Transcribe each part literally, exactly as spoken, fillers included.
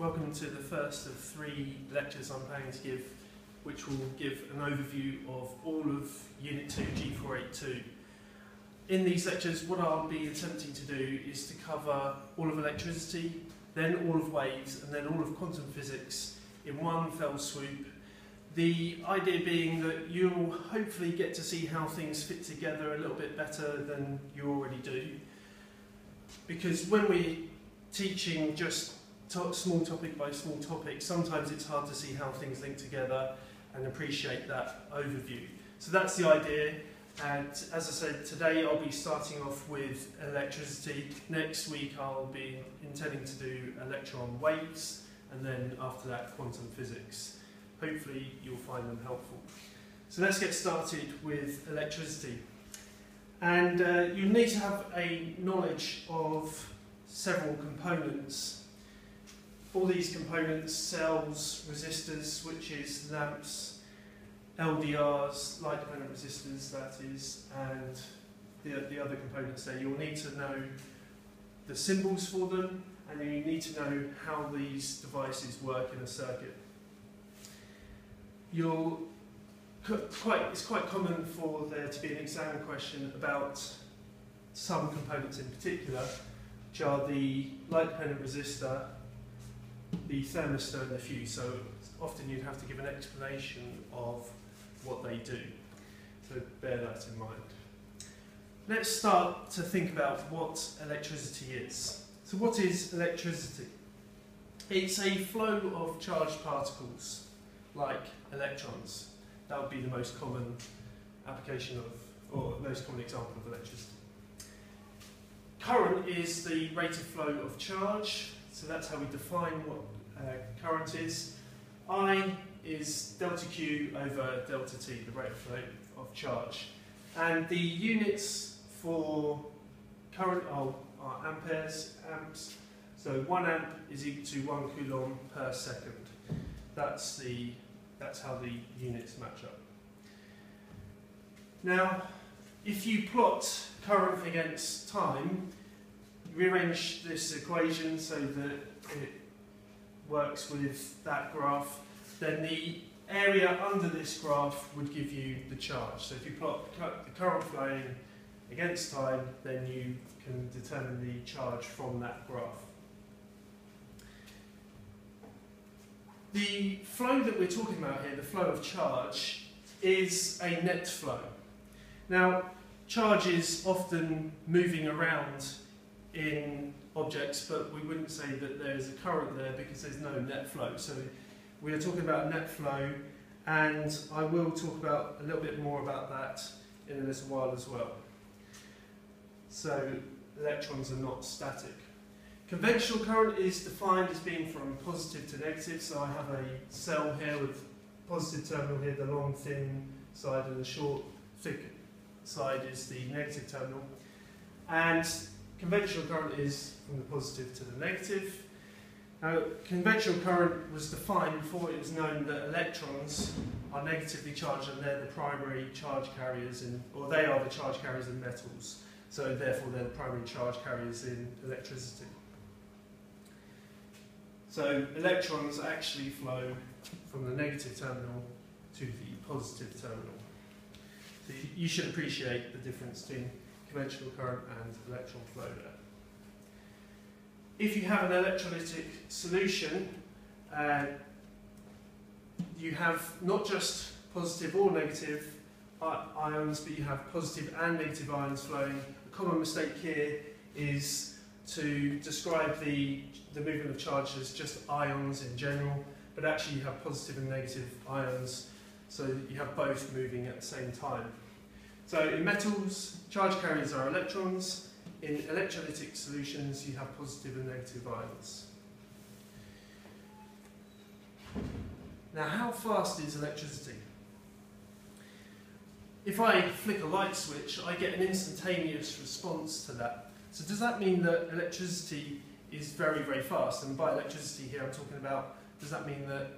Welcome to the first of three lectures I'm planning to give, which will give an overview of all of Unit two G four eighty-two. In these lectures, what I'll be attempting to do is to cover all of electricity, then all of waves, and then all of quantum physics in one fell swoop. The idea being that you'll hopefully get to see how things fit together a little bit better than you already do. Because when we're teaching just to small topic by small topic, sometimes it's hard to see how things link together and appreciate that overview. So that's the idea. And as I said, today I'll be starting off with electricity. Next week I'll be intending to do a lecture on waves, and then after that quantum physics. Hopefully you'll find them helpful. So let's get started with electricity. And uh, you need to have a knowledge of several components. All these components: cells, resistors, switches, lamps, L D Rs, light dependent resistors that is, and the, the other components there. You'll need to know the symbols for them, and you need to know how these devices work in a circuit. You'll quite, it's quite common for there to be an exam question about some components in particular, which are the light dependent resistor, the thermistor, and the fuse. So often you'd have to give an explanation of what they do. So bear that in mind. Let's start to think about what electricity is. So what is electricity? It's a flow of charged particles, like electrons. That would be the most common application of, or most common example of electricity. Current is the rate of flow of charge, so that's how we define what uh, current is. I is delta Q over delta T, the rate of flow of charge. And the units for current are, are amperes, amps, so one amp is equal to one coulomb per second. That's the That's how the units match up. Now, if you plot current against time, rearrange this equation so that it works with that graph, then the area under this graph would give you the charge. So if you plot the current flowing against time, then you can determine the charge from that graph. The flow that we're talking about here, the flow of charge, is a net flow. Now, charge is often moving around in objects, but we wouldn't say that there is a current there because there's no net flow. So we are talking about net flow, and I will talk about a little bit more about that in a little while as well. So electrons are not static. Conventional current is defined as being from positive to negative, so I have a cell here with positive terminal here, the long thin side, and the short thick side is the negative terminal. And conventional current is from the positive to the negative. Now, conventional current was defined before it was known that electrons are negatively charged, and they're the primary charge carriers, in, or they are the charge carriers in metals, so therefore they're the primary charge carriers in electricity. So electrons actually flow from the negative terminal to the positive terminal. So you should appreciate the difference between conventional current and electron flow there. If you have an electrolytic solution, uh, you have not just positive or negative ions, but you have positive and negative ions flowing. A common mistake here is to describe the, the movement of charge as just ions in general, but actually you have positive and negative ions, so you have both moving at the same time. So in metals, charge carriers are electrons. In electrolytic solutions, you have positive and negative ions. Now, how fast is electricity? If I flick a light switch, I get an instantaneous response to that. So does that mean that electricity is very, very fast? And by electricity here I'm talking about, does that mean that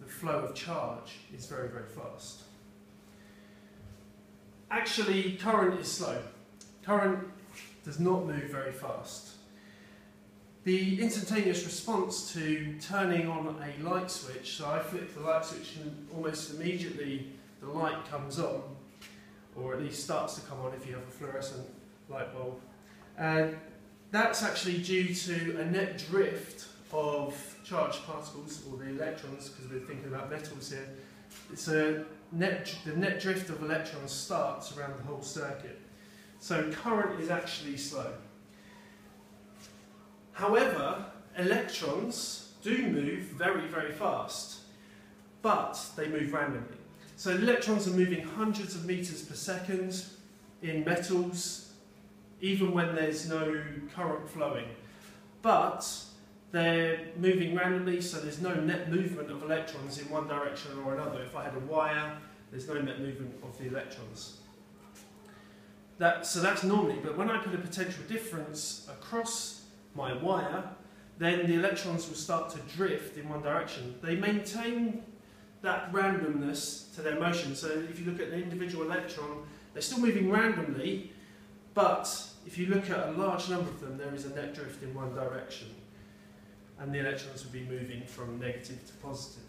the flow of charge is very, very fast? Actually, current is slow. Current does not move very fast. the instantaneous response to turning on a light switch, so I flick the light switch and almost immediately the light comes on, or at least starts to come on if you have a fluorescent light bulb. And that's actually due to a net drift of charged particles, or the electrons, because we're thinking about metals here. It's a net, the net drift of electrons starts around the whole circuit. So current is actually slow. However, electrons do move very, very fast, but they move randomly. So electrons are moving hundreds of meters per second in metals, even when there's no current flowing. But they're moving randomly, so there's no net movement of electrons in one direction or another. If I had a wire, there's no net movement of the electrons. That, so that's normally, but when I put a potential difference across my wire, then the electrons will start to drift in one direction. They maintain that randomness to their motion. So if you look at an individual electron, they're still moving randomly, but if you look at a large number of them, there is a net drift in one direction. And the electrons will be moving from negative to positive.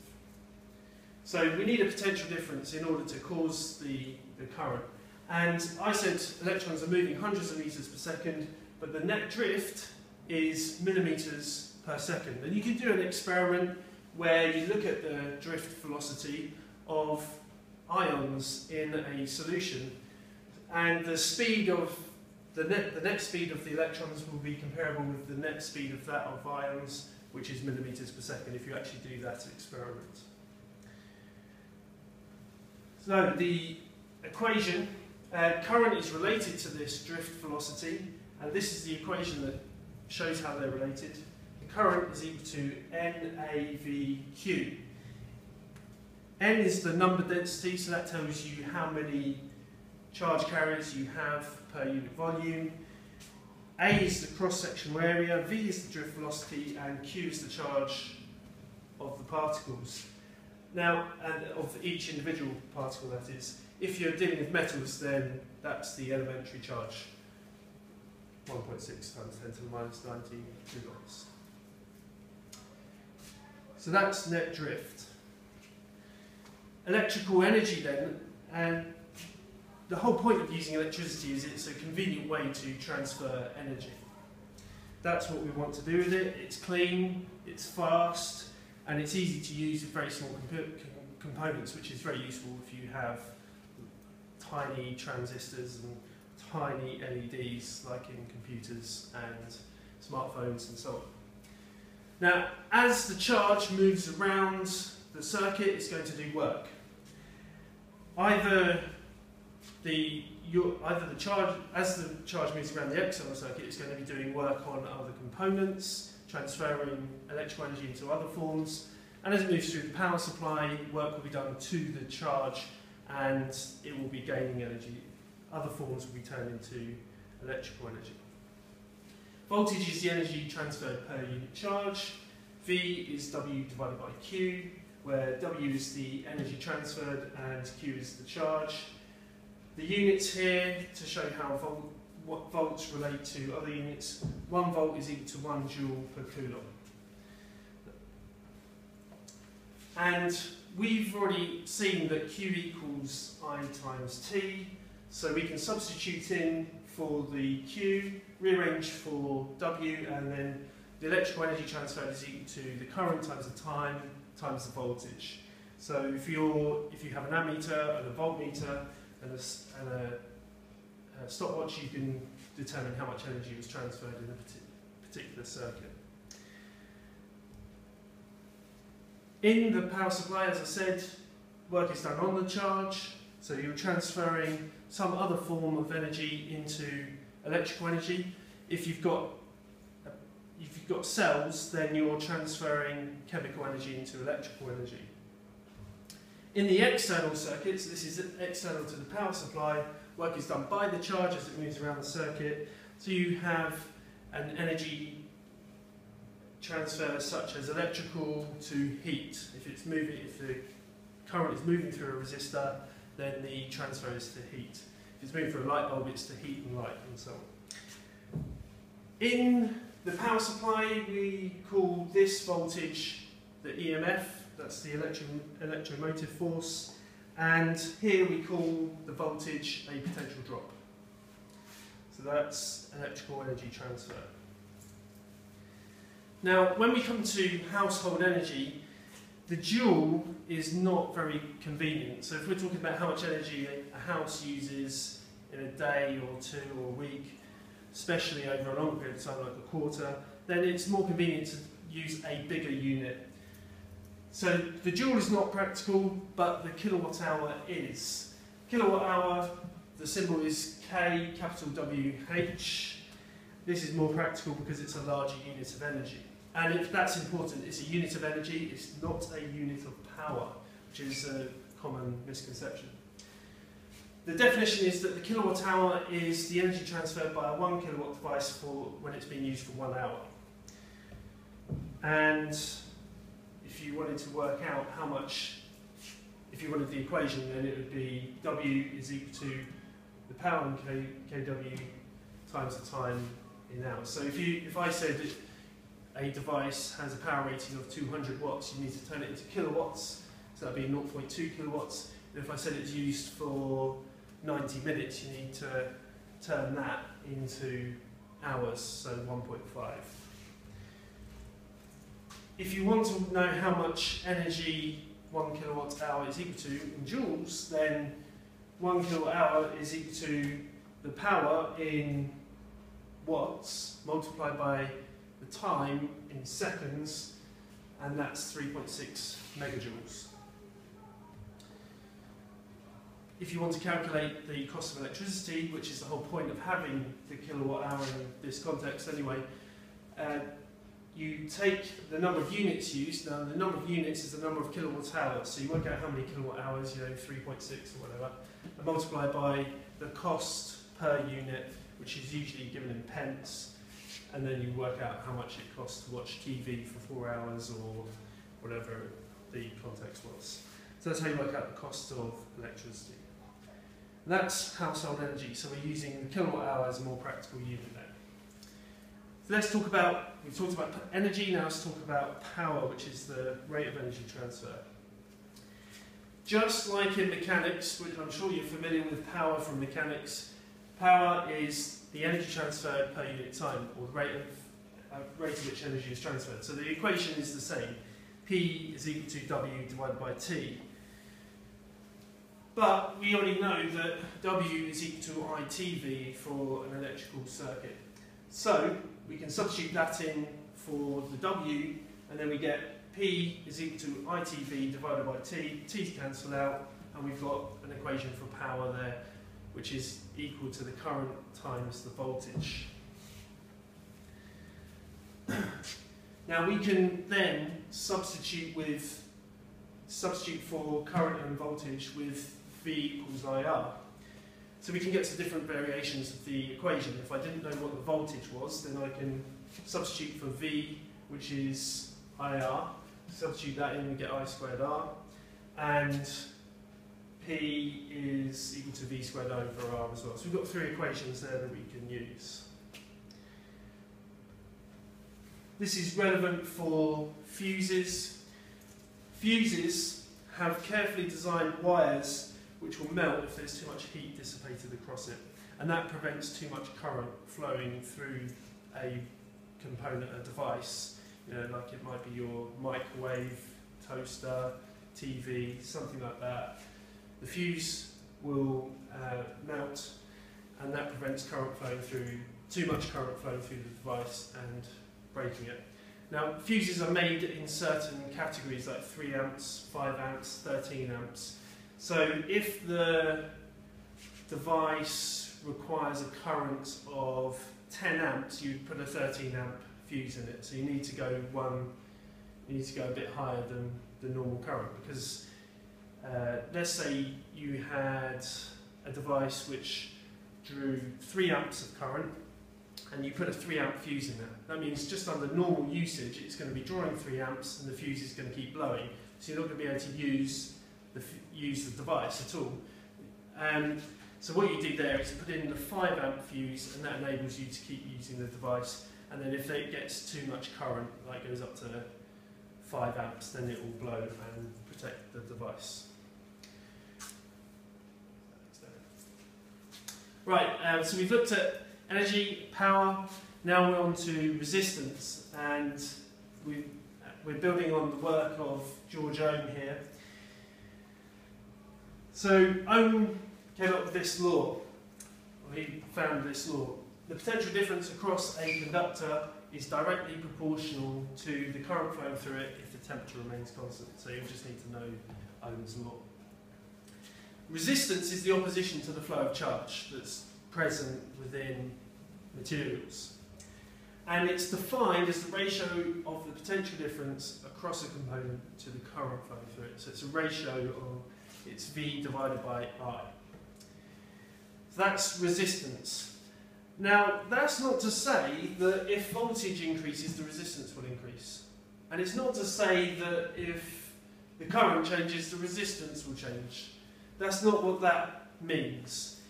So we need a potential difference in order to cause the, the current. And I said electrons are moving hundreds of meters per second, but the net drift is millimeters per second. And you can do an experiment where you look at the drift velocity of ions in a solution, and the speed of the net, the net speed of the electrons will be comparable with the net speed of that of ions, which is millimeters per second, if you actually do that experiment. So the equation, uh, current is related to this drift velocity, and this is the equation that shows how they're related. The current is equal to N A V Q. N is the number density, so that tells you how many charge carriers you have per unit volume. A is the cross-sectional area, V is the drift velocity, and Q is the charge of the particles. Now, and of each individual particle, that is. If you're dealing with metals, then that's the elementary charge. one point six times ten to the minus nineteen coulombs. So that's net drift. Electrical energy then, and the whole point of using electricity is it's a convenient way to transfer energy. That's what we want to do with it. It's clean, it's fast, and it's easy to use with very small comp components, which is very useful if you have tiny transistors and tiny L E Ds like in computers and smartphones and so on. Now, as the charge moves around the circuit, it's going to do work. Either the your, either the charge as the charge moves around the external circuit, it's going to be doing work on other components, transferring electrical energy into other forms, and as it moves through the power supply, work will be done to the charge, and it will be gaining energy. Other forms will be turned into electrical energy. Voltage is the energy transferred per unit charge. V is W divided by Q, where W is the energy transferred and Q is the charge. The units here, to show how vol what volts relate to other units, one volt is equal to one joule per coulomb. And we've already seen that Q equals I times T, so we can substitute in for the Q, rearrange for W, and then the electrical energy transferred is equal to the current times the time times the voltage. So if, you're, if you have an ammeter and a voltmeter and, a, and a, a stopwatch, you can determine how much energy was transferred in a particular circuit. In the power supply, as I said, work is done on the charge, so you're transferring some other form of energy into electrical energy. If you've got if you've got cells, then you're transferring chemical energy into electrical energy. In the external circuits, this is external to the power supply, work is done by the charge as it moves around the circuit, so you have an energy transfer such as electrical to heat. If it's moving, if the current is moving through a resistor, then the transfer is to heat. If it's moving through a light bulb, it's to heat and light, and so on. In The power supply, we call this voltage the E M F, that's the electron, electromotive force, and here we call the voltage a potential drop. So that's electrical energy transfer. Now, when we come to household energy, the joule is not very convenient. So if we're talking about how much energy a house uses in a day or two or a week, especially over a long period of time, like a quarter, then it's more convenient to use a bigger unit. So the joule is not practical, but the kilowatt hour is. Kilowatt hour, the symbol is K, capital W, H. This is more practical because it's a larger unit of energy. And if that's important, it's a unit of energy, it's not a unit of power, which is a common misconception. The definition is that the kilowatt hour is the energy transferred by a one kilowatt device for when it's being used for one hour. And if you wanted to work out how much, if you wanted the equation, then it would be W is equal to the power in K, K W times the time in hours. So if, you, if I said that a device has a power rating of two hundred watts, you need to turn it into kilowatts, so that would be zero point two kilowatts. And if I said it's used for ninety minutes, you need to turn that into hours, so one point five. If you want to know how much energy one kilowatt hour is equal to in joules, then one kilowatt hour is equal to the power in watts multiplied by the time in seconds, and that's three point six megajoules. If you want to calculate the cost of electricity, which is the whole point of having the kilowatt hour in this context anyway, uh, you take the number of units used. Now the number of units is the number of kilowatt hours, so you work out how many kilowatt hours, you know, three point six or whatever, and multiply by the cost per unit, which is usually given in pence, and then you work out how much it costs to watch T V for four hours or whatever the context was. So that's how you work out the cost of electricity. And that's household energy, so we're using the kilowatt hour as a more practical unit there. So let's talk about, we've talked about energy, now let's talk about power, which is the rate of energy transfer. Just like in mechanics, which I'm sure you're familiar with power from mechanics, power is the energy transferred per unit time, or the rate of, uh, rate at which energy is transferred. So the equation is the same. P is equal to W divided by T. But we already know that W is equal to I T V for an electrical circuit. So we can substitute that in for the W, and then we get P is equal to I T V divided by T. T's cancel out, and we've got an equation for power there, which is equal to the current times the voltage. Now we can then substitute with substitute for current and voltage with V equals I R. So we can get to different variations of the equation. If I didn't know what the voltage was, then I can substitute for V, which is I R. Substitute that in, we get I squared R. And P is equal to V squared over R as well. So we've got three equations there that we can use. This is relevant for fuses. Fuses have carefully designed wires which will melt if there's too much heat dissipated across it. And that prevents too much current flowing through a component, a device. You know, like it might be your microwave, toaster, T V, something like that. The fuse will uh, melt, and that prevents current flowing through, too much current flowing through the device and breaking it. Now, fuses are made in certain categories, like three amps, five amps, thirteen amps. So if the device requires a current of ten amps, you put a thirteen amp fuse in it. So you need to go one, you need to go a bit higher than the normal current, because Uh, let's say you had a device which drew three amps of current, and you put a three amp fuse in there. That means just under normal usage it's going to be drawing three amps, and the fuse is going to keep blowing. So you're not going to be able to use the, use the device at all. Um, so what you do there is put in the five amp fuse, and that enables you to keep using the device and then if it gets too much current, that goes up to five amps, then it will blow and protect the device. Right, um, so we've looked at energy, power, now we're on to resistance, and we, we're building on the work of George Ohm here. So Ohm came up with this law, or he found this law. The potential difference across a conductor is directly proportional to the current flowing through it if the temperature remains constant. So you'll just need to know Ohm's law. Resistance is the opposition to the flow of charge that's present within materials. And it's defined as the ratio of the potential difference across a component to the current flowing through it. So it's a ratio of, it's V divided by I. So that's resistance. Now, that's not to say that if voltage increases, the resistance will increase. And it's not to say that if the current changes, the resistance will change. That's not what that means.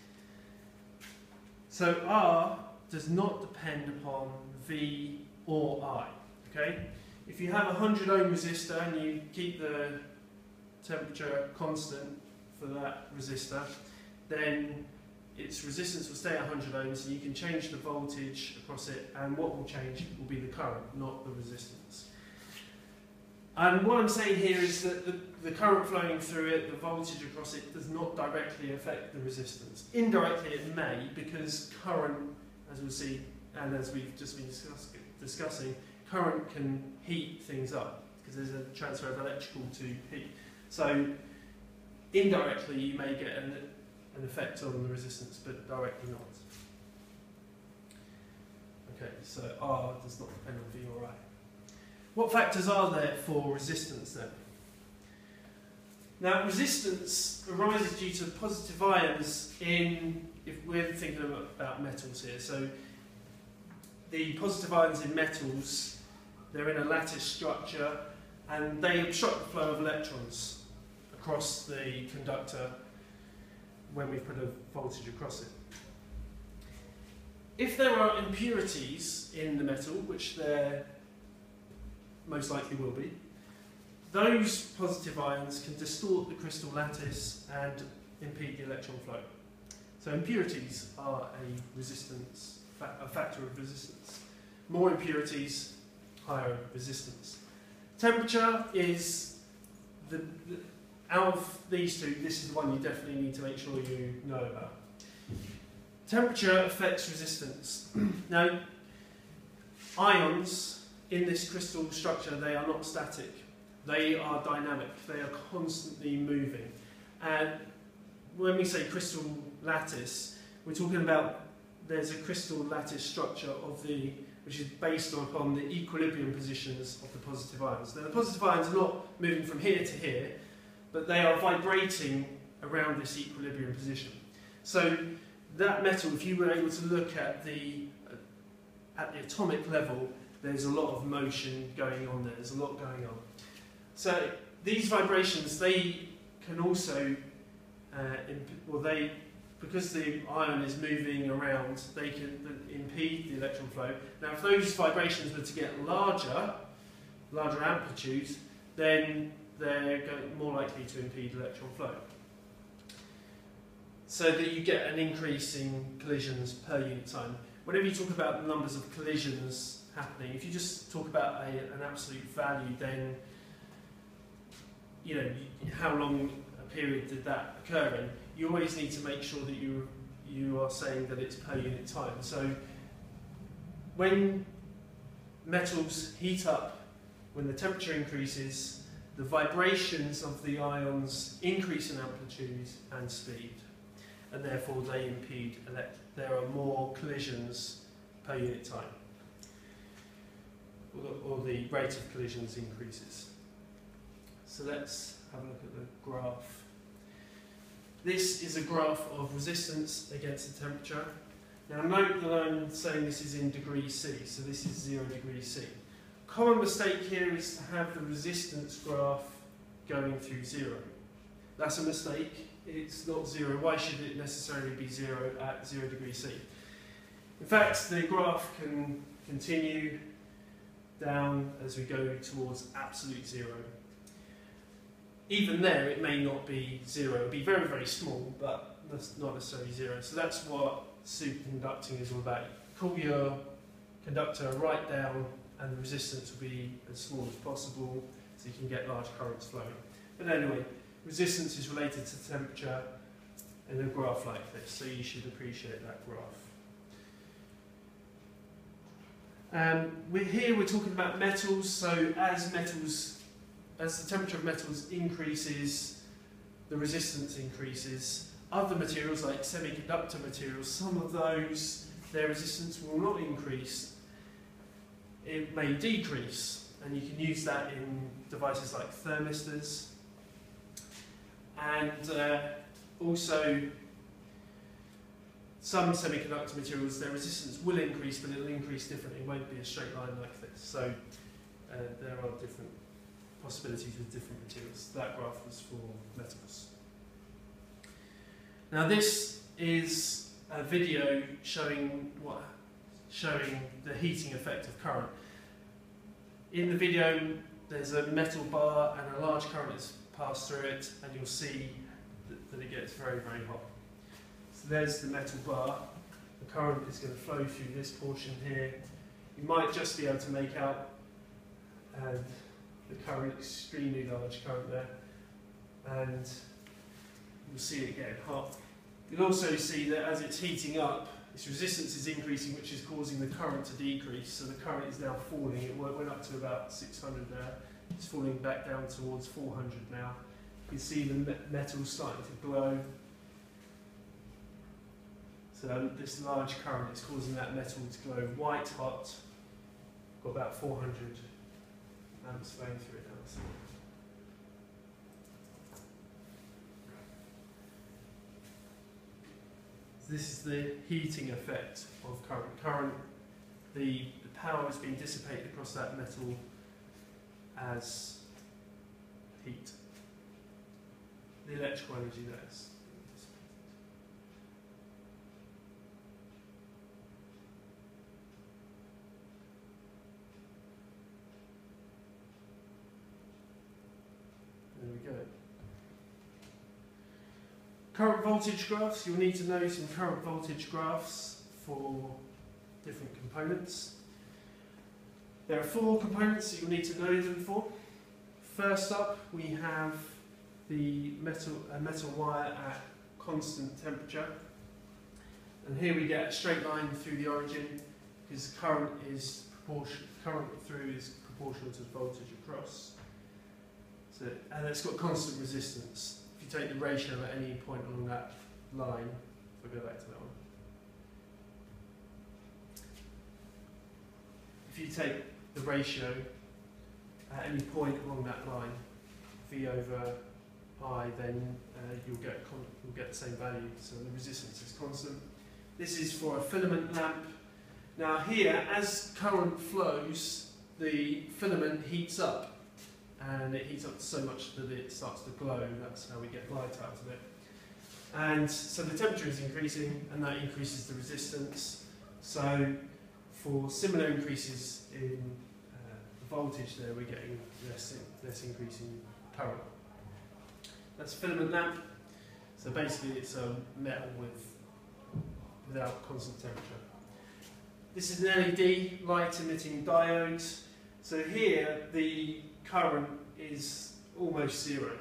So R does not depend upon V or I. Okay? If you have a one hundred ohm resistor and you keep the temperature constant for that resistor, then its resistance will stay at one hundred ohms, and you can change the voltage across it, and what will change will be the current, not the resistance. And what I'm saying here is that the, the current flowing through it, the voltage across it, does not directly affect the resistance. Indirectly it may, because current, as we'll see, and as we've just been discuss discussing, current can heat things up, because there's a transfer of electrical to heat. So indirectly you may get an an effect on the resistance, but directly not. Okay, so R does not depend on V or I. What factors are there for resistance then? Now, resistance arises due to positive ions in, if we're thinking about metals here, so the positive ions in metals, they're in a lattice structure, and they obstruct the flow of electrons across the conductor when we put a voltage across it. If there are impurities in the metal, which there most likely will be, those positive ions can distort the crystal lattice and impede the electron flow. So impurities are a resistance, a factor of resistance. More impurities, higher resistance. Temperature is the, the out of these two, this is the one you definitely need to make sure you know about. Temperature affects resistance. Now, ions in this crystal structure, they are not static. They are dynamic. They are constantly moving. And when we say crystal lattice, we're talking about there's a crystal lattice structure of the, which is based upon the equilibrium positions of the positive ions. Now, the positive ions are not moving from here to here, but they are vibrating around this equilibrium position. So that metal, if you were able to look at the, at the atomic level, there's a lot of motion going on there, there's a lot going on. So these vibrations, they can also, uh, well they, because the ion is moving around, they can impede the electron flow. Now if those vibrations were to get larger, larger amplitudes, then they're more likely to impede electron flow. So that you get an increase in collisions per unit time. Whenever you talk about the numbers of collisions happening, if you just talk about a, an absolute value, then you know how long a period did that occur in. You always need to make sure that you, you are saying that it's per unit time. So when metals heat up, when the temperature increases, the vibrations of the ions increase in amplitude and speed, and therefore they impede, there are more collisions per unit time, or the, or the rate of collisions increases. So let's have a look at the graph. This is a graph of resistance against the temperature. Now note that I'm saying this is in degree C, so this is zero degree C. Common mistake here is to have the resistance graph going through zero. That's a mistake. It's not zero. Why should it necessarily be zero at zero degrees C? In fact, the graph can continue down as we go towards absolute zero. Even there, it may not be zero. It'll be very, very small, but that's not necessarily zero. So that's what superconducting is all about. Call your conductor right down, and the resistance will be as small as possible, so you can get large currents flowing. But anyway, resistance is related to temperature in a graph like this, so you should appreciate that graph. Um, we're here we're talking about metals, so as metals, as the temperature of metals increases, the resistance increases. Other materials, like semiconductor materials, some of those, their resistance will not increase. It may decrease, and you can use that in devices like thermistors. And uh, also, some semiconductor materials, their resistance will increase, but it'll increase differently. It won't be a straight line like this. So uh, there are different possibilities with different materials. That graph was for metals. Now this is a video showing what, showing the heating effect of current. In the video, there's a metal bar and a large current is passed through it, and you'll see that, that it gets very, very hot. There's the metal bar. The current is going to flow through this portion here. You might just be able to make out uh, the current, extremely large current there, and you'll see it getting hot. You'll also see that as it's heating up, its resistance is increasing, which is causing the current to decrease. So the current is now falling. It went up to about six hundred there. It's falling back down towards four hundred now. You can see the metal starting to glow. So this large current is causing that metal to glow white hot. Got about four hundred amps flowing through it now. So. So this is the heating effect of current. Current, the, the power is being dissipated across that metal as heat. The electrical energy that is. There we go. Current voltage graphs. You'll need to know some current voltage graphs for different components. There are four components that you'll need to know them for. First up, we have the metal, a metal wire at constant temperature. And here we get a straight line through the origin, because current is proportion, current through is proportional to the voltage across. So, and it's got constant resistance. If you take the ratio at any point along that line, if I go back to that one. If you take the ratio at any point along that line, V over I, then uh, you'll get you'll get the same value. So the resistance is constant. This is for a filament lamp. Now here, as current flows, the filament heats up. And it heats up so much that it starts to glow. That's how we get light out of it. And so the temperature is increasing, and that increases the resistance. So for similar increases in uh, the voltage there, we're getting less, in, less increase in current. That's a filament lamp. So basically it's a metal with, without constant temperature. This is an L E D, light emitting diode. So here the current is almost zero,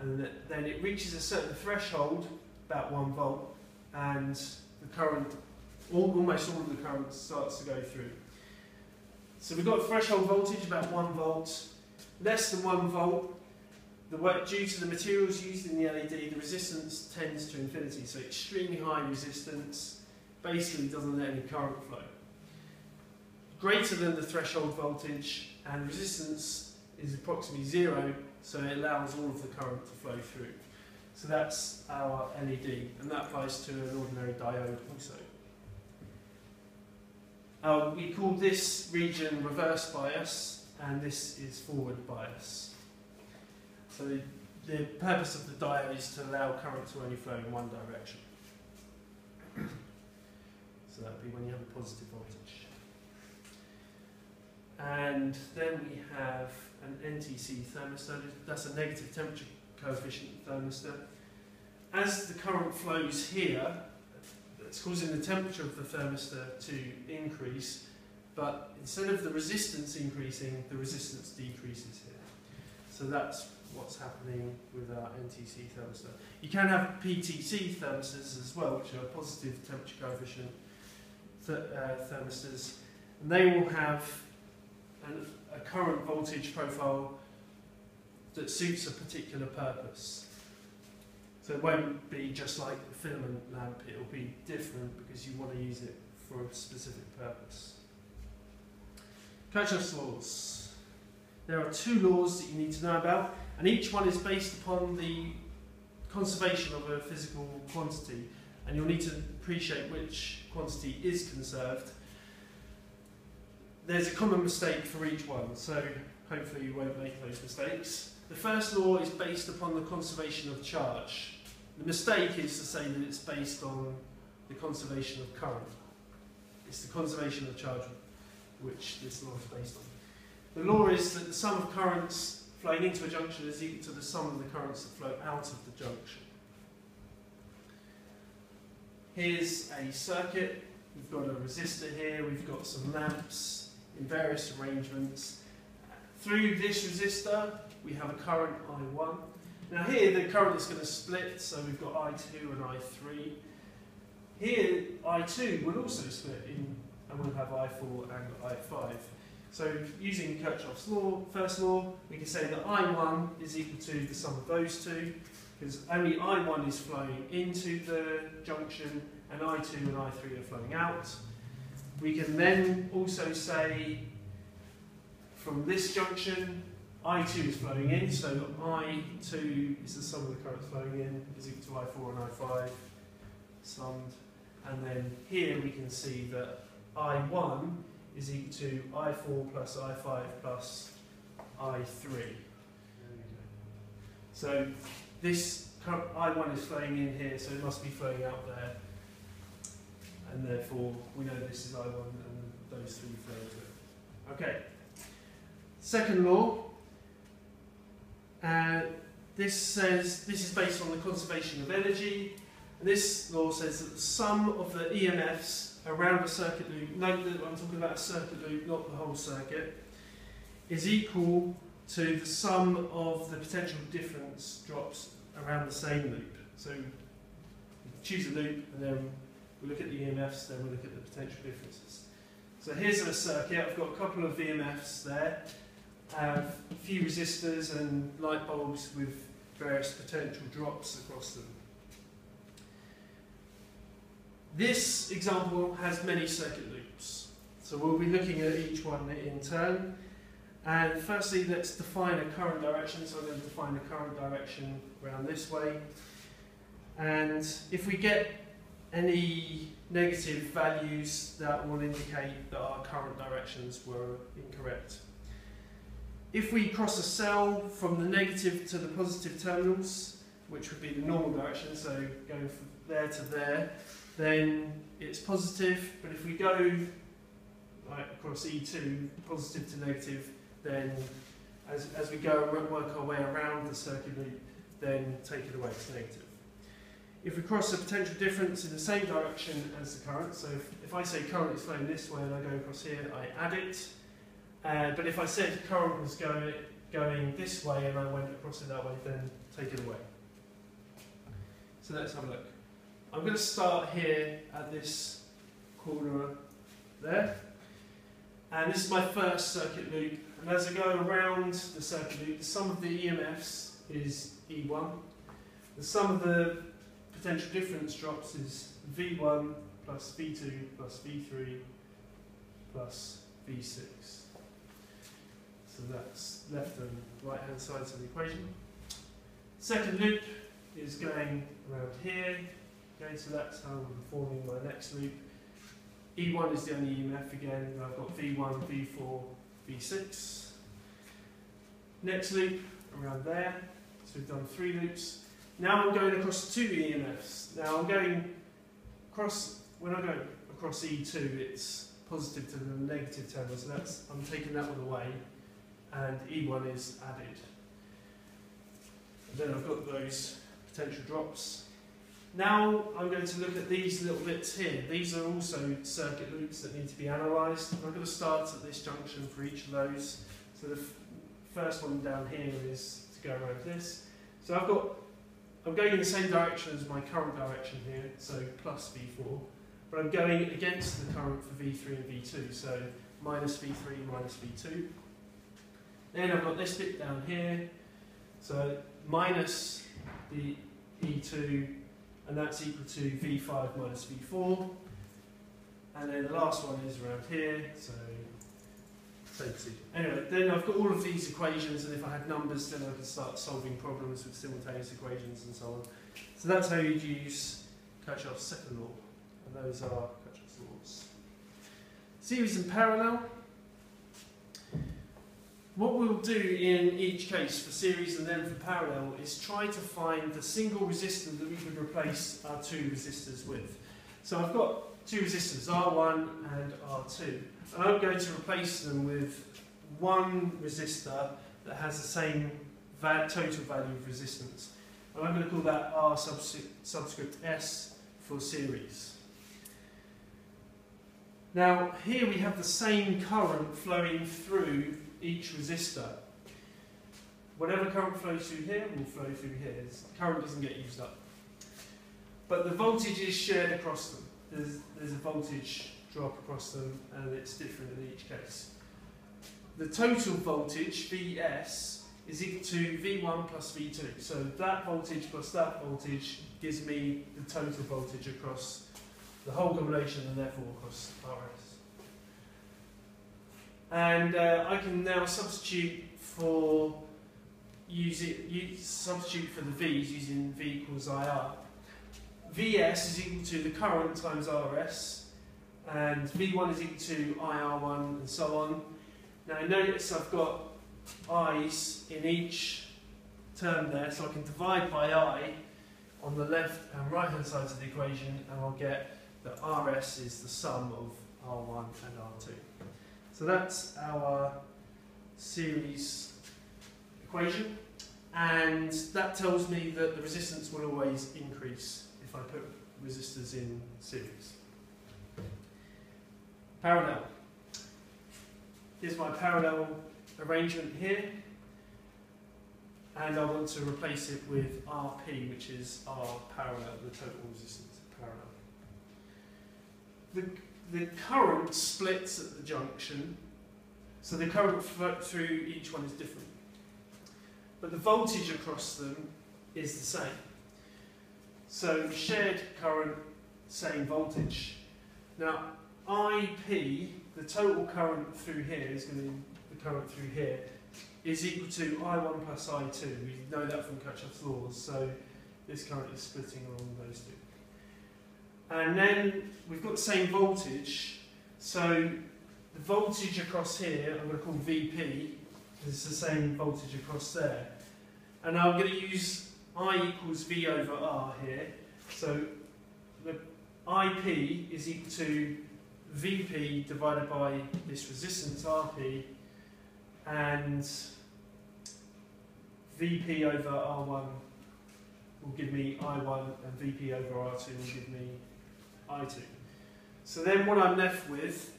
and then it reaches a certain threshold, about one volt, and the current, almost all of the current, starts to go through. So we've got threshold voltage about one volt, less than one volt. The work due to the materials used in the L E D, the resistance tends to infinity, so extremely high resistance basically doesn't let any current flow. Greater than the threshold voltage, and resistance is approximately zero, so it allows all of the current to flow through. So that's our L E D, and that applies to an ordinary diode also. Uh, we call this region reverse bias, and this is forward bias. So the, the purpose of the diode is to allow current to only flow in one direction. So so that would be when you have a positive voltage. And then we have an N T C thermistor, that's a negative temperature coefficient thermistor. As the current flows here, it's causing the temperature of the thermistor to increase, but instead of the resistance increasing, the resistance decreases here. So that's what's happening with our N T C thermistor. You can have P T C thermistors as well, which are positive temperature coefficient th uh, thermistors, and they will have an, a current voltage profile that suits a particular purpose. So it won't be just like the filament lamp, it will be different because you want to use it for a specific purpose. Kirchhoff's laws. There are two laws that you need to know about, and each one is based upon the conservation of a physical quantity, and you'll need to appreciate which quantity is conserved. There's a common mistake for each one, so hopefully you won't make those mistakes. The first law is based upon the conservation of charge. The mistake is to say that it's based on the conservation of current. It's the conservation of charge which this law is based on. The law is that the sum of currents flowing into a junction is equal to the sum of the currents that flow out of the junction. Here's a circuit. We've got a resistor here. We've got some lamps in various arrangements. Through this resistor, we have a current I one. Now here, the current is going to split, so we've got I two and I three. Here, I two will also split, in, and we'll have I four and I five. So using Kirchhoff's law, first law, we can say that I one is equal to the sum of those two, because only I one is flowing into the junction, and I two and I three are flowing out. We can then also say, from this junction, I two is flowing in, so I two is the sum of the currents flowing in, is equal to I four and I five, summed. And then here we can see that I one is equal to I four plus I five plus I three. So this I one is flowing in here, so it must be flowing out there. And therefore, we know this is I one and those three flow to it. Okay. Second law. Uh, this says this is based on the conservation of energy. And this law says that the sum of the E M Fs around a circuit loop, note that I'm talking about a circuit loop, not the whole circuit, is equal to the sum of the potential difference drops around the same loop. So choose a loop and then we look at the E M Fs, then we look at the potential differences. So here's a circuit, I've got a couple of E M Fs there, I have a few resistors and light bulbs with various potential drops across them. This example has many circuit loops, so we'll be looking at each one in turn. And firstly, let's define a current direction, so I'm going to define a current direction around this way. And if we get any negative values, that will indicate that our current directions were incorrect. If we cross a cell from the negative to the positive terminals, which would be the normal direction, so going from there to there, then it's positive, but if we go right across E two, positive to negative, then as, as we go and work our way around the circuit loop, then take it away, it's negative. If we cross a potential difference in the same direction as the current, so if, if I say current is flowing this way and I go across here, I add it. Uh, but if I said current was going, going this way and I went across it that way, then take it away. So let's have a look. I'm going to start here at this corner there, and this is my first circuit loop, and as I go around the circuit loop, the sum of the E M Fs is E one, the sum of the potential difference drops is V one plus V two plus V three plus V six. So that's left and right hand sides of the equation. Second loop is going around here. Okay, so that's how I'm performing my next loop. E one is the only E M F again, and I've got V one, V four, V six. Next loop, around there. So we've done three loops. Now I'm going across two E M Fs. Now I'm going across, when I go across E two it's positive to the negative terminal, so that's, I'm taking that one away, and E one is added. And then I've got those potential drops. Now I'm going to look at these little bits here. These are also circuit loops that need to be analysed. I'm going to start at this junction for each of those. So the first one down here is to go around this. So I've got, I'm going in the same direction as my current direction here, so plus V four, but I'm going against the current for V three and V two, so minus V three, minus V two. Then I've got this bit down here, so minus the E two, and that's equal to V five minus V four. And then the last one is around here, so anyway, then I've got all of these equations, and if I had numbers, then I could start solving problems with simultaneous equations and so on. So that's how you'd use Kirchhoff's second law, and those are Kirchhoff's laws. Series and parallel. What we'll do in each case for series and then for parallel is try to find the single resistor that we could replace our two resistors with. So I've got two resistors, R one and R two. And I'm going to replace them with one resistor that has the same va total value of resistance. And I'm going to call that R subs subscript S for series. Now, here we have the same current flowing through each resistor. Whatever current flows through here will flow through here. The current doesn't get used up. But the voltage is shared across them. There's, there's a voltage drop across them, and it's different in each case. The total voltage, V S, is equal to V one plus V two. So that voltage plus that voltage gives me the total voltage across the whole combination, and therefore across R S. And uh, I can now substitute for, use it, use, substitute for the V's using V equals I R. V S is equal to the current times R S, and V one is equal to I R one, and so on. Now notice I've got I's in each term there, so I can divide by I on the left and right hand sides of the equation, and I'll get that R S is the sum of R one and R two. So that's our series equation, and that tells me that the resistance will always increase if I put resistors in series. Parallel. Here's my parallel arrangement here, and I want to replace it with R P, which is R parallel, the total resistance parallel. The, the current splits at the junction, so the current through each one is different, but the voltage across them is the same. So shared current, same voltage. Now I P, the total current through here is going to be the current through here, is equal to I one plus I two. We know that from Kirchhoff's laws, so this current is splitting along those two. And then we've got the same voltage, so the voltage across here I'm going to call V P, because it's the same voltage across there. And now I'm going to use I equals V over R here, so the I P is equal to V P divided by this resistance R P, and V P over R one will give me I one, and V P over R two will give me I two. So then what I'm left with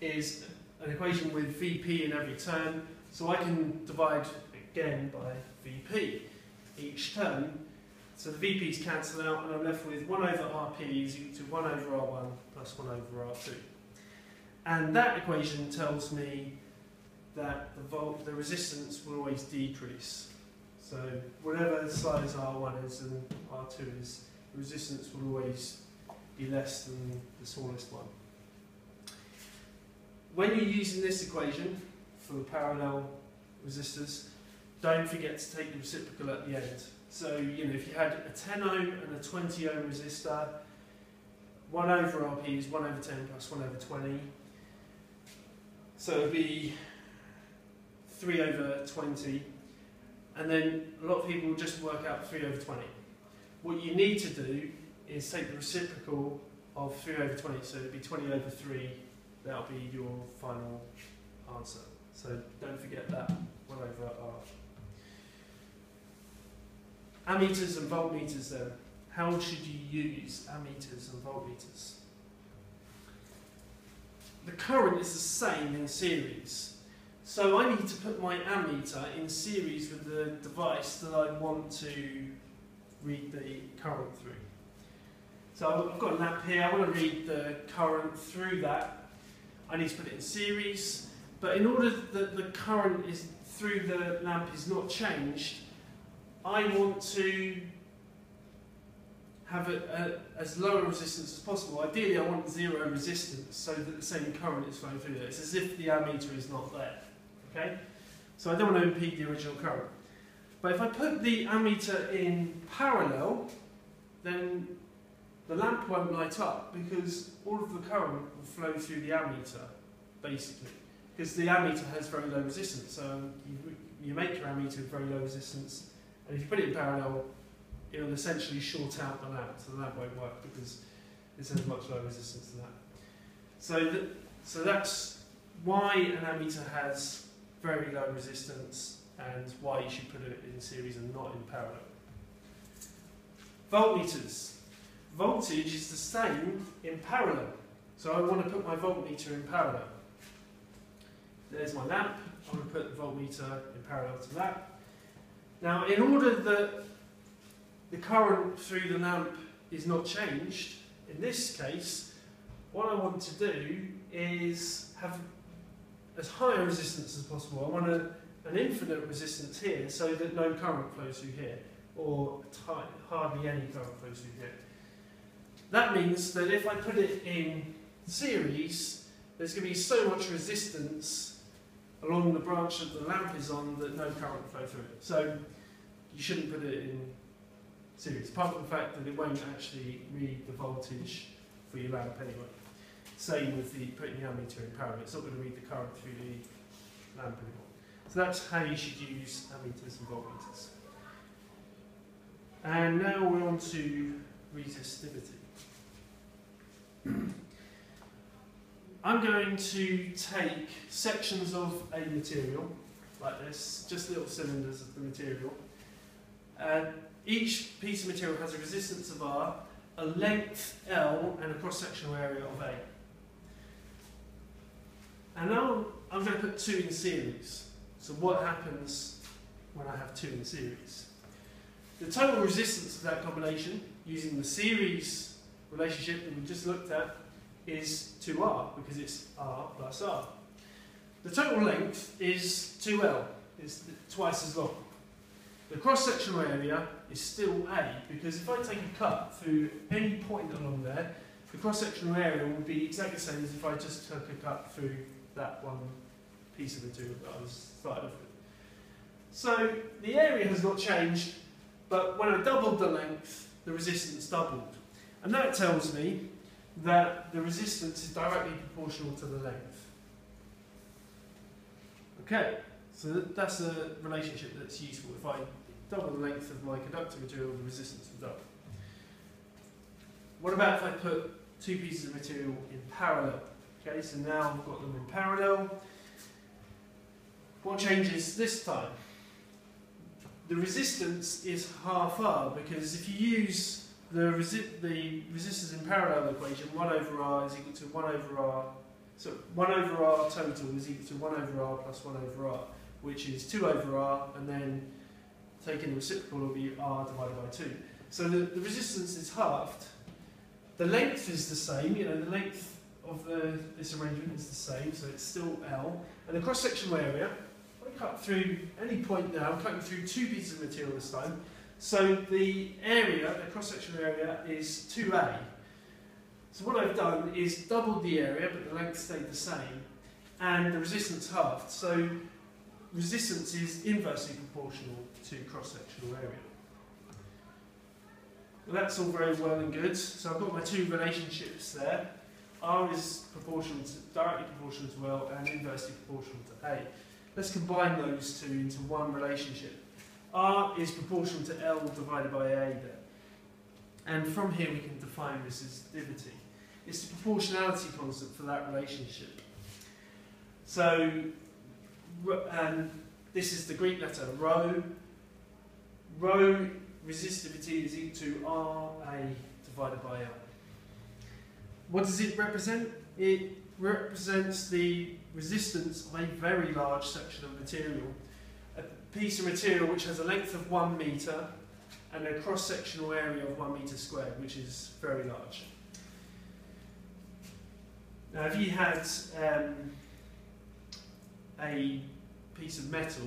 is an equation with V P in every term, so I can divide again by V P each term. So the V P's cancel out, and I'm left with one over R P is equal to one over R one plus one over R two. And that equation tells me that the, volt, the resistance will always decrease. So whatever size R one is and R two is, the resistance will always be less than the smallest one. When you're using this equation for the parallel resistors, don't forget to take the reciprocal at the end. So, you know, if you had a ten ohm and a twenty ohm resistor, one over R P is one over ten plus one over twenty. So it would be three over twenty. And then a lot of people will just work out three over twenty. What you need to do is take the reciprocal of three over twenty, so it'd be twenty over three, that'll be your final answer. So don't forget that one over R. Ammeters and voltmeters then. How should you use ammeters and voltmeters? The current is the same in series. So I need to put my ammeter in series with the device that I want to read the current through. So I've got an app here, I want to read the current through that. I need to put it in series, but in order that the current is through the lamp is not changed, I want to have a, a, as low a resistance as possible. Ideally I want zero resistance so that the same current is flowing through there. It's as if the ammeter is not there. Okay? So I don't want to impede the original current. But if I put the ammeter in parallel, then the lamp won't light up because all of the current will flow through the ammeter, basically. Because the ammeter has very low resistance, so you, you make your ammeter with very low resistance, and if you put it in parallel, it'll essentially short out the lamp, so the lamp won't work because it has much lower resistance than that. So, that, so that's why an ammeter has very low resistance and why you should put it in series and not in parallel. Voltmeters. Voltage is the same in parallel, so I want to put my voltmeter in parallel. There's my lamp, I'm going to put the voltmeter in parallel to that. Now, in order that the current through the lamp is not changed, in this case, what I want to do is have as high a resistance as possible. I want a, an infinite resistance here so that no current flows through here, or tight, hardly any current flows through here. That means that if I put it in series, there's going to be so much resistance along the branch that the lamp is on that no current flow through it. So you shouldn't put it in series, apart from the fact that it won't actually read the voltage for your lamp anyway. Same with the putting the ammeter in parallel, it's not going to read the current through the lamp anymore. So that's how you should use ammeters and voltmeters. And now we're on to resistivity. I'm going to take sections of a material, like this, just little cylinders of the material. Uh, each piece of material has a resistance of R, a length L, and a cross-sectional area of A. And now I'm going to put two in series. So what happens when I have two in series? The total resistance of that combination, using the series relationship that we just looked at, is two R, because it's R plus R. The total length is two L, it's twice as long. The cross-sectional area is still A, because if I take a cut through any point along there, the cross-sectional area would be exactly the same as if I just took a cut through that one piece of material that I was starting off with. So the area has not changed, but when I doubled the length, the resistance doubled. And that tells me that the resistance is directly proportional to the length. Okay, so that's a relationship that's useful. If I double the length of my conductor material, the resistance will double. What about if I put two pieces of material in parallel? Okay, so now we've got them in parallel. What changes this time? The resistance is half R, because if you use The, resi the resistance in parallel equation, one over R is equal to one over R, so one over R total is equal to one over R plus one over R, which is two over R, and then taking the reciprocal will be R divided by two. So the, the resistance is halved, the length is the same, you know, the length of the, this arrangement is the same, so it's still L, and the cross-sectional area, I cut through any point now, I'm cutting through two pieces of material this time, so the area, the cross-sectional area, is two A. So what I've done is doubled the area, but the length stayed the same, and the resistance halved. So resistance is inversely proportional to cross-sectional area. Well, that's all very well and good. So I've got my two relationships there. R is proportional to, directly proportional to L and inversely proportional to A. Let's combine those two into one relationship. R is proportional to L divided by A there. And from here we can define resistivity. It's the proportionality constant for that relationship. So, and this is the Greek letter rho. Rho resistivity is equal to R A divided by L. What does it represent? It represents the resistance of a very large section of material. A piece of material which has a length of one metre and a cross-sectional area of one metre squared, which is very large. Now if you had um, a piece of metal,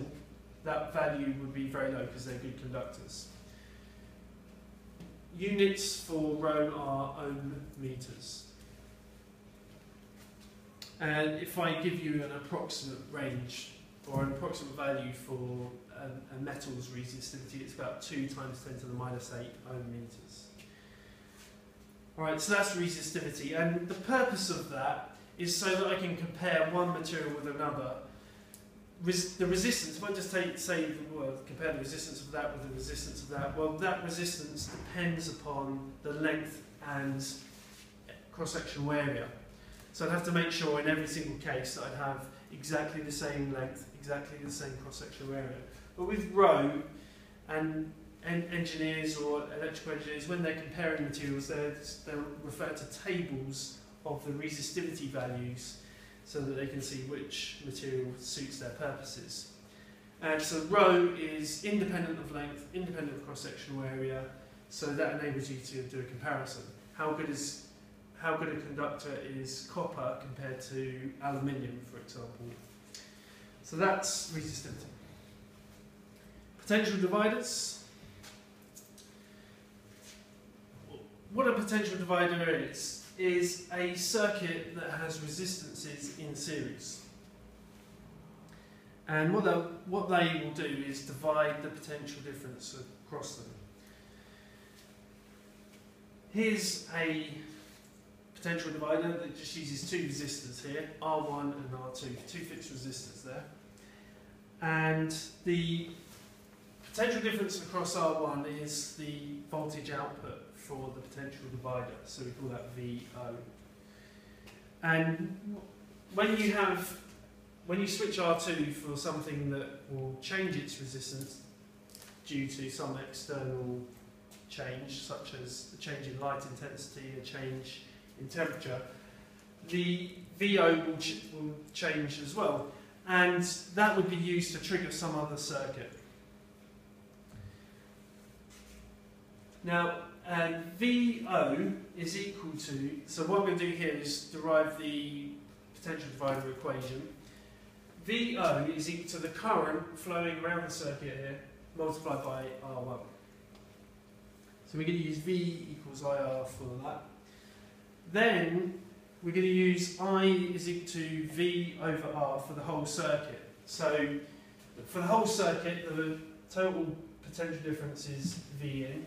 that value would be very low because they're good conductors. Units for rho are ohm metres. And if I give you an approximate range or an approximate value for a, a metal's resistivity, it's about two times ten to the minus eight ohm metres. Alright, so that's resistivity, and the purpose of that is so that I can compare one material with another. Res the resistance, if I just take, say the word, compare the resistance of that with the resistance of that, well, that resistance depends upon the length and cross-sectional area. So I'd have to make sure in every single case that I'd have exactly the same length, exactly the same cross-sectional area. But with rho, and en engineers or electrical engineers, when they're comparing materials, they're, they'll refer to tables of the resistivity values so that they can see which material suits their purposes. And so rho is independent of length, independent of cross-sectional area, so that enables you to do a comparison. How good is, how good a conductor is copper compared to aluminium, for example? So that's resistivity. Potential dividers. What a potential divider is, is a circuit that has resistances in series. And what, what they will do is divide the potential difference across them. Here's a potential divider that just uses two resistors here, R one and R two, two fixed resistors there. And the potential difference across R one is the voltage output for the potential divider, so we call that V O. And when you have, when you switch R two for something that will change its resistance due to some external change, such as a change in light intensity, a change in temperature, the V O will, ch will change as well, and that would be used to trigger some other circuit. Now, and V O is equal to, so what we're going to do here is derive the potential divider equation. V O is equal to the current flowing around the circuit here, multiplied by R one. So we're going to use V equals I R for that. Then we're going to use I is equal to V over R for the whole circuit. So for the whole circuit, the total potential difference is V in.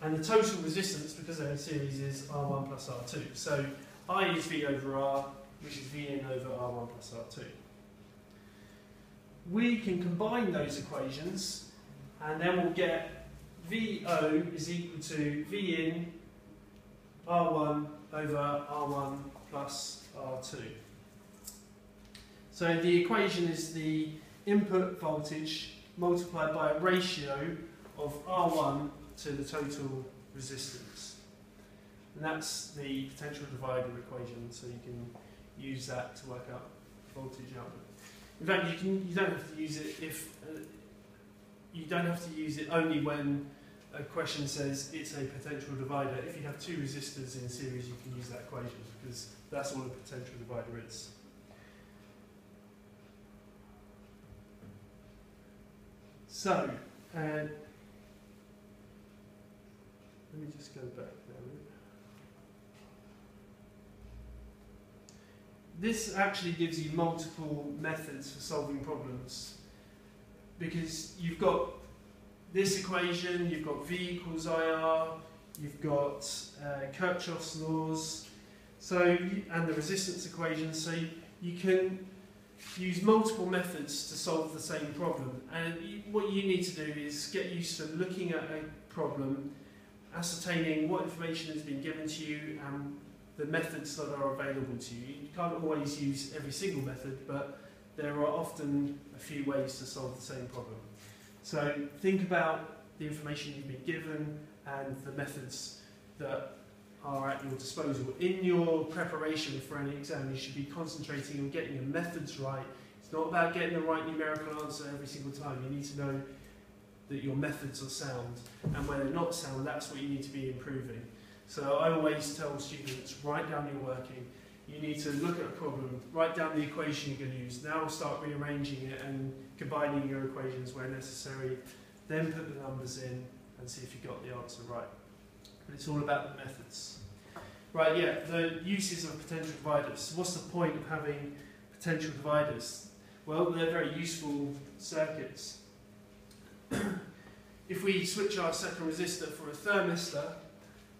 And the total resistance, because they're in series, is R one plus R two. So I is V over R, which is V N over R one plus R two. We can combine those equations, and then we'll get V O is equal to V N R one over R one plus R two. So the equation is the input voltage multiplied by a ratio of R one to the total resistance. And that's the potential divider equation, so you can use that to work out voltage output. In fact, you, can, you don't have to use it if, uh, you don't have to use it only when a question says it's a potential divider. If you have two resistors in series, you can use that equation, because that's all a potential divider is. So, uh, let me just go back there a minute. This actually gives you multiple methods for solving problems, because you've got this equation, you've got V equals I R, you've got uh, Kirchhoff's laws, so you, and the resistance equation, so you, you can use multiple methods to solve the same problem. And you, what you need to do is get used to looking at a problem, ascertaining what information has been given to you and the methods that are available to you. You can't always use every single method, but there are often a few ways to solve the same problem. So think about the information you've been given and the methods that are at your disposal. In your preparation for any exam, you should be concentrating on getting your methods right. It's not about getting the right numerical answer every single time. You need to know that your methods are sound, and where they're not sound, that's what you need to be improving. So I always tell students, write down your working. You need to look at a problem, write down the equation you're going to use, now start rearranging it and combining your equations where necessary, then put the numbers in and see if you got the answer right. But it's all about the methods. Right, yeah, the uses of potential dividers. What's the point of having potential dividers? Well, they're very useful circuits. If we switch our second resistor for a thermistor,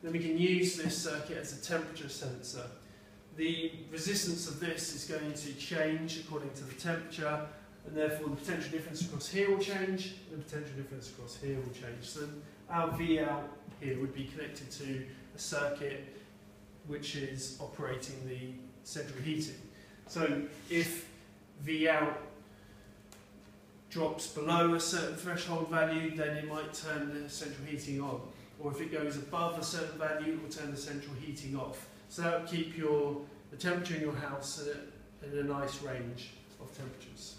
then we can use this circuit as a temperature sensor. The resistance of this is going to change according to the temperature, and therefore the potential difference across here will change, and the potential difference across here will change. So our V out here would be connected to a circuit which is operating the central heating. So if V out drops below a certain threshold value, then it might turn the central heating on. Or if it goes above a certain value, it will turn the central heating off. So that will keep your, the temperature in your house at a, at a nice range of temperatures.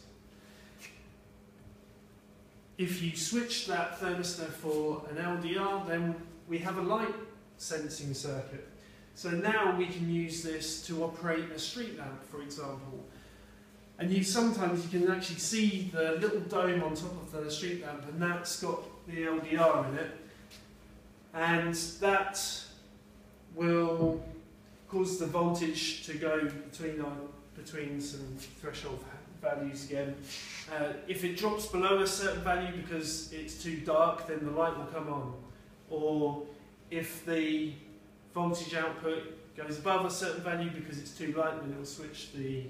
If you switch that thermistor for an L D R, then we have a light sensing circuit. So now we can use this to operate a street lamp, for example. And you sometimes you can actually see the little dome on top of the street lamp, and that's got the L D R in it. And that will cause the voltage to go between, our, between some threshold values again. Uh, if it drops below a certain value because it's too dark, then the light will come on. Or if the voltage output goes above a certain value because it's too light, then it will switch the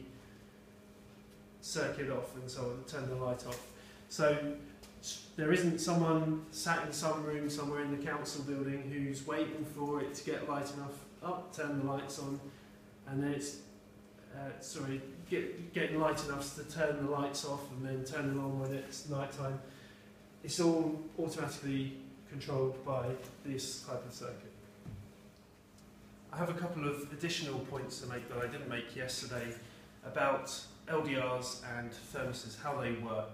circuit off, and so it'll turn the light off. So there isn't someone sat in some room somewhere in the council building who's waiting for it to get light enough up, turn the lights on, and then it's uh, sorry, get, getting light enough to turn the lights off and then turn it on when it's night time. It's all automatically controlled by this type of circuit. I have a couple of additional points to make that I didn't make yesterday about L D Rs and thermistors, how they work.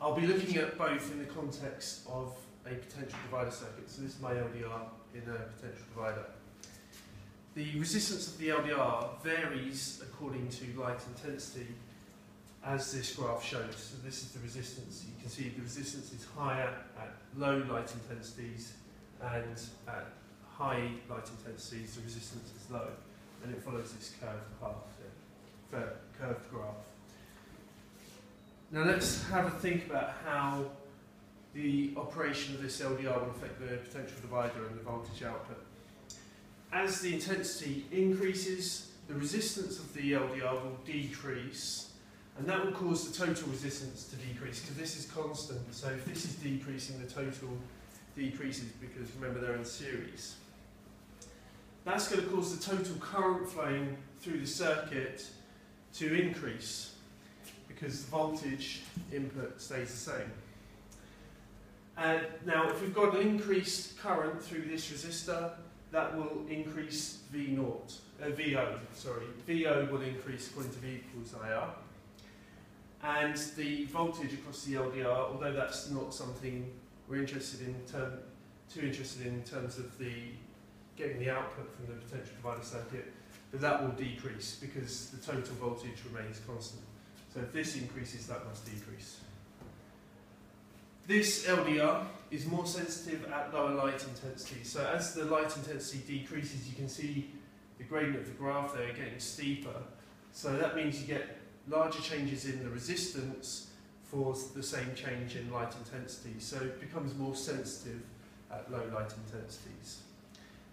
I'll be looking at both in the context of a potential divider circuit. So this is my L D R in a potential divider. The resistance of the L D R varies according to light intensity, as this graph shows. So this is the resistance. You can see the resistance is higher at low light intensities, and at high light intensities the resistance is low, and it follows this curved path here, curved graph. Now let's have a think about how the operation of this L D R will affect the potential divider and the voltage output. As the intensity increases, the resistance of the L D R will decrease, and that will cause the total resistance to decrease, because this is constant. So if this is decreasing, the total decreases, because remember they're in series. That's going to cause the total current flowing through the circuit to increase, because the voltage input stays the same. And now if we've got an increased current through this resistor, that will increase V naught, uh, V O, sorry. V O will increase according to V equals I R. And the voltage across the L D R, although that's not something we're interested in, term, too interested in terms of the getting the output from the potential divider circuit, but that will decrease because the total voltage remains constant. So if this increases, that must decrease. This L D R is more sensitive at lower light intensity. So as the light intensity decreases, you can see the gradient of the graph there getting steeper. So that means you get larger changes in the resistance for the same change in light intensity. So it becomes more sensitive at low light intensities.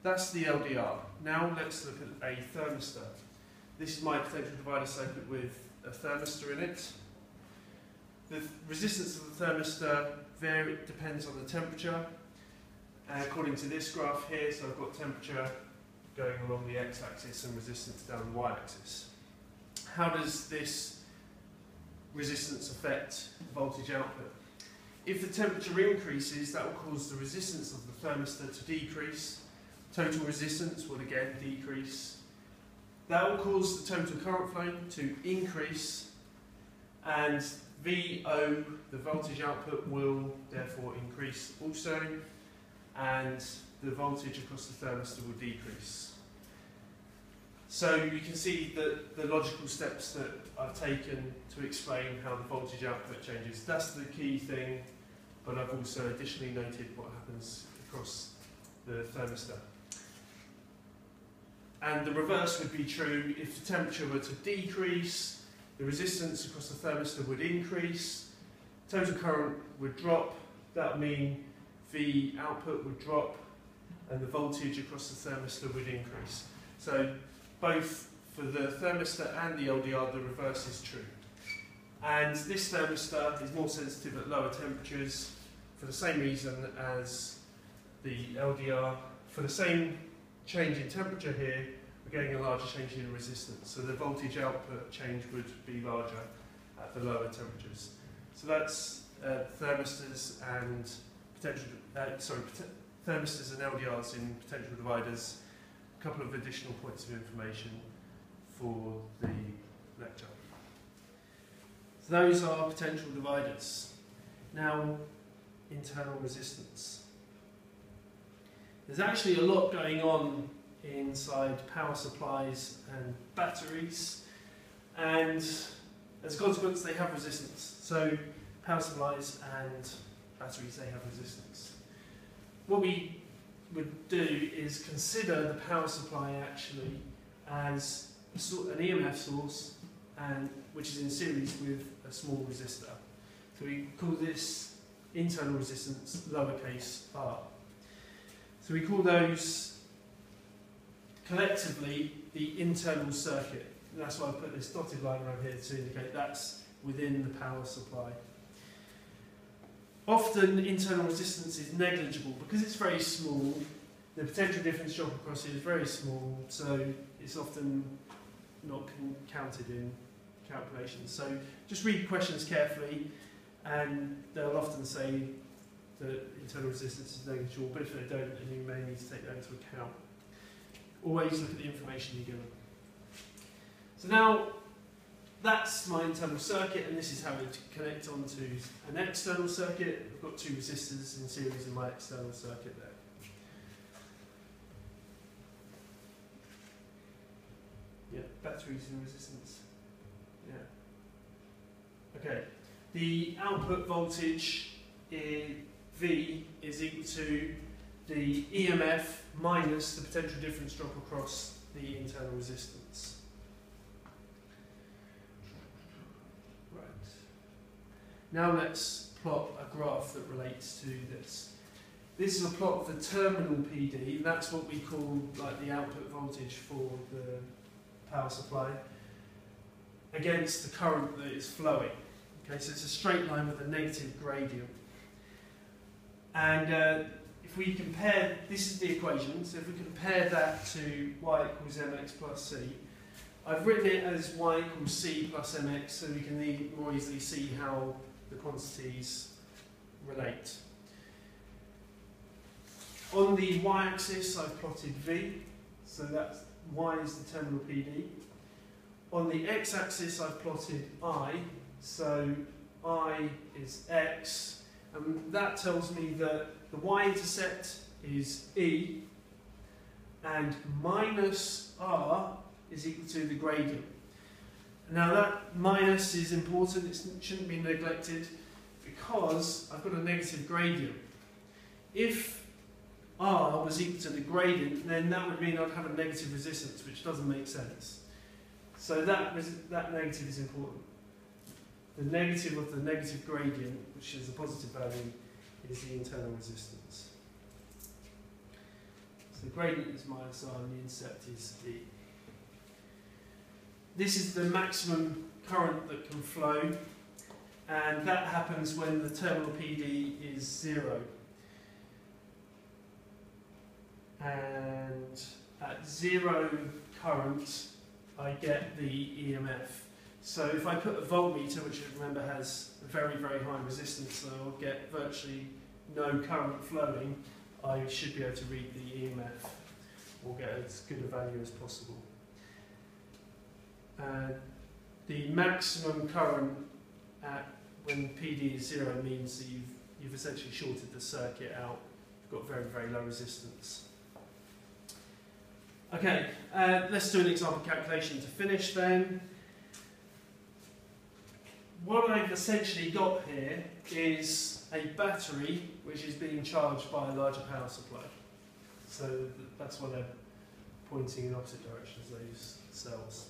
That's the L D R. Now let's look at a thermistor. This is my potential divider circuit with a thermistor in it. The resistance of the thermistor varies, depends on the temperature. Uh, according to this graph here, so I've got temperature going along the x-axis and resistance down the y-axis. How does this resistance affect the voltage output? If the temperature increases, that will cause the resistance of the thermistor to decrease. Total resistance will again decrease. That will cause the total current flow to increase, and V O, the voltage output, will therefore increase also, and the voltage across the thermistor will decrease. So you can see that the logical steps that are taken to explain how the voltage output changes. That's the key thing, but I've also additionally noted what happens across the thermistor. And the reverse would be true. If the temperature were to decrease, the resistance across the thermistor would increase, total current would drop, that would mean the output would drop, and the voltage across the thermistor would increase. So both for the thermistor and the L D R, the reverse is true. And this thermistor is more sensitive at lower temperatures for the same reason as the L D R. For the same change in temperature here, we're getting a larger change in resistance. So the voltage output change would be larger at the lower temperatures. So that's uh, thermistors and potential, uh, sorry, thermistors and L D Rs in potential dividers. A couple of additional points of information for the lecture. So those are potential dividers. Now, internal resistance. There's actually a lot going on inside power supplies and batteries, and as a consequence they have resistance. So power supplies and batteries, they have resistance. What we would do is consider the power supply actually as an E M F source, and which is in series with a small resistor. So we call this internal resistance, lowercase r. So we call those collectively the internal circuit. And that's why I put this dotted line around here to indicate that's within the power supply. Often internal resistance is negligible because it's very small. The potential difference drop across it is very small, so it's often not counted in calculations. So just read questions carefully, and they'll often say that internal resistance is negligible, but if they don't, then you may need to take that into account. Always look at the information you're given. So now, that's my internal circuit, and this is how it connects onto an external circuit. I've got two resistors in series in my external circuit there. Yeah, batteries and resistance. Yeah. Okay. The output voltage in V is equal to the E M F minus the potential difference drop across the internal resistance. Right. Now let's plot a graph that relates to this. This is a plot of the terminal P D, and that's what we call like the output voltage for the power supply, against the current that is flowing. Okay, so it's a straight line with a negative gradient. And uh, if we compare, this is the equation, so if we compare that to y equals mx plus c, I've written it as y equals c plus mx so we can more easily see how the quantities relate. On the y-axis I've plotted V, so that's y is the terminal P D. On the x-axis I've plotted I, so I is x, and that tells me that the y-intercept is E, and minus R is equal to the gradient. Now that minus is important, it shouldn't be neglected, because I've got a negative gradient. If R was equal to the gradient, then that would mean I'd have a negative resistance, which doesn't make sense. So that, that negative is important. The negative of the negative gradient, which is a positive value, is the internal resistance. So the gradient is minus R and the intercept is E. This is the maximum current that can flow, and that happens when the terminal P D is zero. And at zero current, I get the E M F. So if I put a voltmeter, which remember has a very, very high resistance, so I'll get virtually no current flowing, I should be able to read the E M F or get as good a value as possible. Uh, the maximum current at when P D is zero means that you've, you've essentially shorted the circuit out. You've got very, very low resistance. Okay, uh, let's do an example calculation to finish then. What I've essentially got here is a battery which is being charged by a larger power supply. So that's why they're pointing in opposite directions, those cells.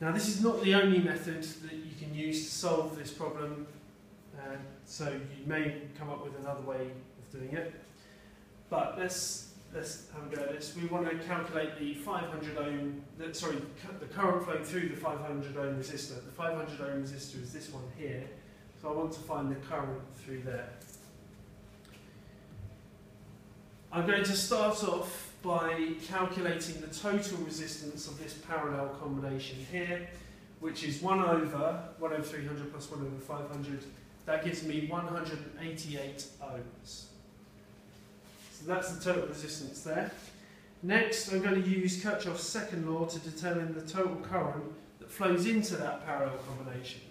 Now this is not the only method that you can use to solve this problem, uh, so you may come up with another way of doing it. But let's, let's have a go at this. We want to calculate the five hundred ohm, the, sorry, the current flowing through the five hundred ohm resistor. The five hundred ohm resistor is this one here, so I want to find the current through there. I'm going to start off by calculating the total resistance of this parallel combination here, which is one over, one over three hundred plus one over five hundred. That gives me one hundred eighty-eight ohms. So that's the total resistance there. Next, I'm going to use Kirchhoff's second law to determine the total current that flows into that parallel combination.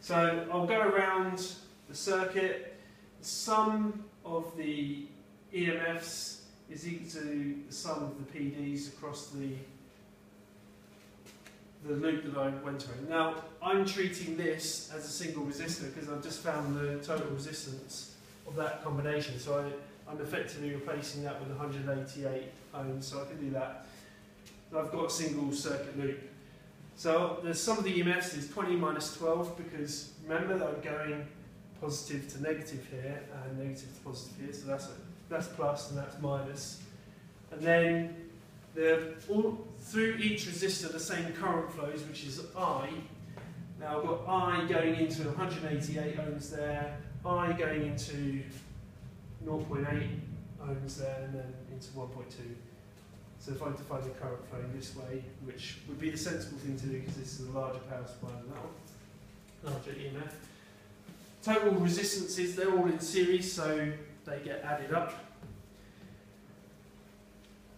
So I'll go around the circuit. The sum of the E M Fs is equal to the sum of the P Ds across the, the loop that I went around. Now, I'm treating this as a single resistor because I've just found the total resistance of that combination. So I, I'm effectively replacing that with one hundred eighty-eight ohms, so I can do that. So I've got a single circuit loop. So the sum of the E M Fs is twenty minus twelve because remember that I'm going positive to negative here and negative to positive here, so that's it. That's plus and that's minus. And then the, all, through each resistor the same current flows, which is I. Now I've got I going into one hundred eighty-eight ohms there, I going into zero point eight ohms there, and then into one point two. So if I define the current flowing this way, which would be the sensible thing to do because this is a larger power supply than that one, larger E M F. Total resistances, they're all in series, so they get added up.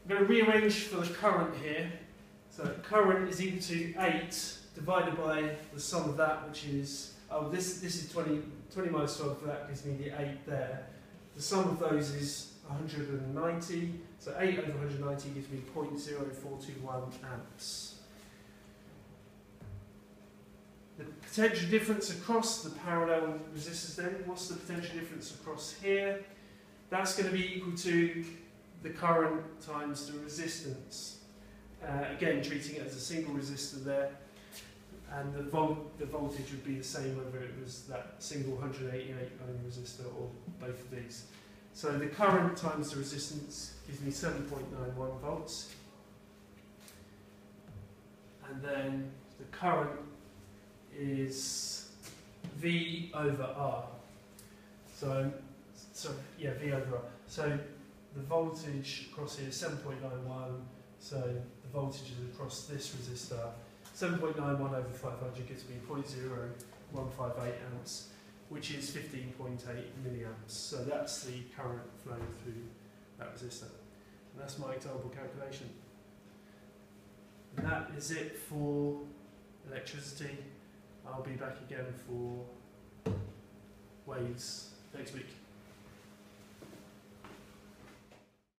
I'm going to rearrange for the current here. So current is equal to eight divided by the sum of that, which is, oh, this, this is twenty, twenty minus twelve, for that gives me the eight there. The sum of those is one hundred ninety, so eight over one hundred ninety gives me zero point zero four two one amps. The potential difference across the parallel resistors then, what's the potential difference across here? That's going to be equal to the current times the resistance. Uh, again, treating it as a single resistor there. And the, vol the voltage would be the same whether it was that single one hundred eighty-eight ohm resistor or both of these. So the current times the resistance gives me seven point nine one volts. And then the current is V over R. So, so, yeah, V over R. So the voltage across here is seven point nine one, so the voltage is across this resistor. seven point nine one over five hundred gives me zero point zero one five eight amps, which is fifteen point eight milliamps. So that's the current flowing through that resistor. And that's my example calculation. And that is it for electricity. I'll be back again for waves next week.